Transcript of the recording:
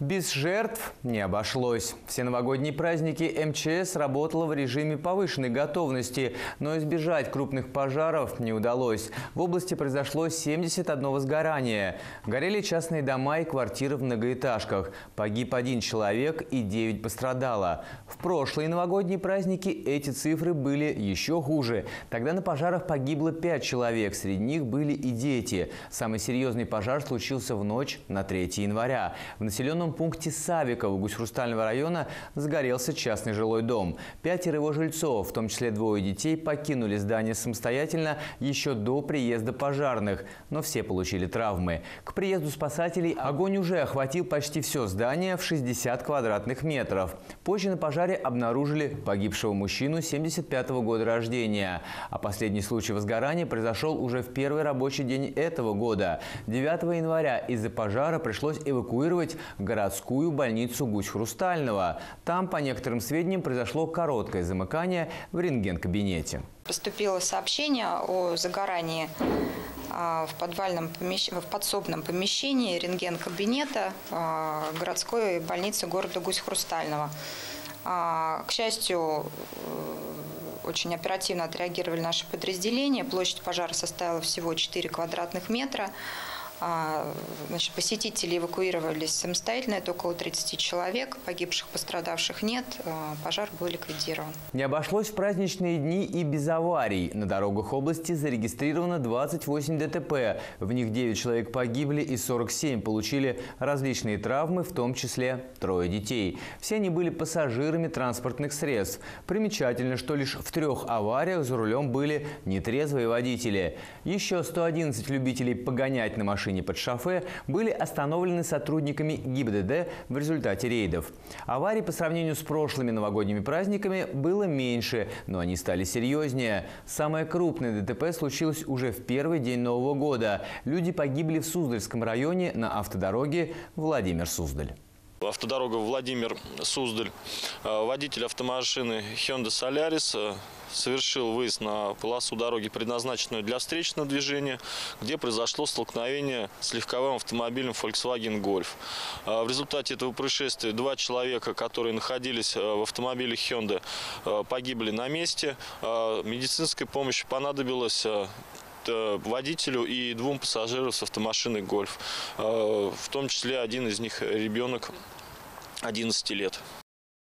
Без жертв не обошлось. Все новогодние праздники МЧС работала в режиме повышенной готовности, но избежать крупных пожаров не удалось. В области произошло 71 возгорание. Горели частные дома и квартиры в многоэтажках. Погиб один человек и 9 пострадало. В прошлые новогодние праздники эти цифры были еще хуже. Тогда на пожарах погибло 5 человек, среди них были и дети. Самый серьезный пожар случился в ночь на 3 января. В населенном пункте Саввиково Гусь-Хрустального района сгорелся частный жилой дом. 5 его жильцов, в том числе 2 детей, покинули здание самостоятельно еще до приезда пожарных, но все получили травмы. К приезду спасателей огонь уже охватил почти все здание в 60 квадратных метров. Позже на пожаре обнаружили погибшего мужчину 75-го года рождения. А последний случай возгорания произошел уже в первый рабочий день этого года. 9 января из-за пожара пришлось эвакуировать городскую больницу Гусь-Хрустального. Там, по некоторым сведениям, произошло короткое замыкание в рентген-кабинете. Поступило сообщение о загорании в подсобном помещении рентген-кабинета городской больницы города Гусь-Хрустального. К счастью, очень оперативно отреагировали наши подразделения. Площадь пожара составила всего 4 квадратных метра. Значит, посетители эвакуировались самостоятельно, это около 30 человек, погибших, пострадавших нет, пожар был ликвидирован. Не обошлось в праздничные дни и без аварий. На дорогах области зарегистрировано 28 ДТП, в них 9 человек погибли и 47 получили различные травмы, в том числе 3 детей. Все они были пассажирами транспортных средств. Примечательно, что лишь в 3 авариях за рулем были нетрезвые водители. Еще 111 любителей погонять на машине под шофе были остановлены сотрудниками ГИБДД в результате рейдов. Аварий по сравнению с прошлыми новогодними праздниками было меньше, но они стали серьезнее. Самое крупное ДТП случилось уже в первый день Нового года. Люди погибли в Суздальском районе на автодороге Владимир-Суздаль. Автодорога Владимир-Суздаль. Водитель автомашины Hyundai Solaris совершил выезд на полосу дороги, предназначенную для встречного движения, где произошло столкновение с легковым автомобилем Volkswagen Golf. В результате этого происшествия 2 человека, которые находились в автомобиле Hyundai, погибли на месте. Медицинская помощь понадобилась водителю и 2 пассажирам с автомашины «Гольф». В том числе один из них ребенок 11 лет.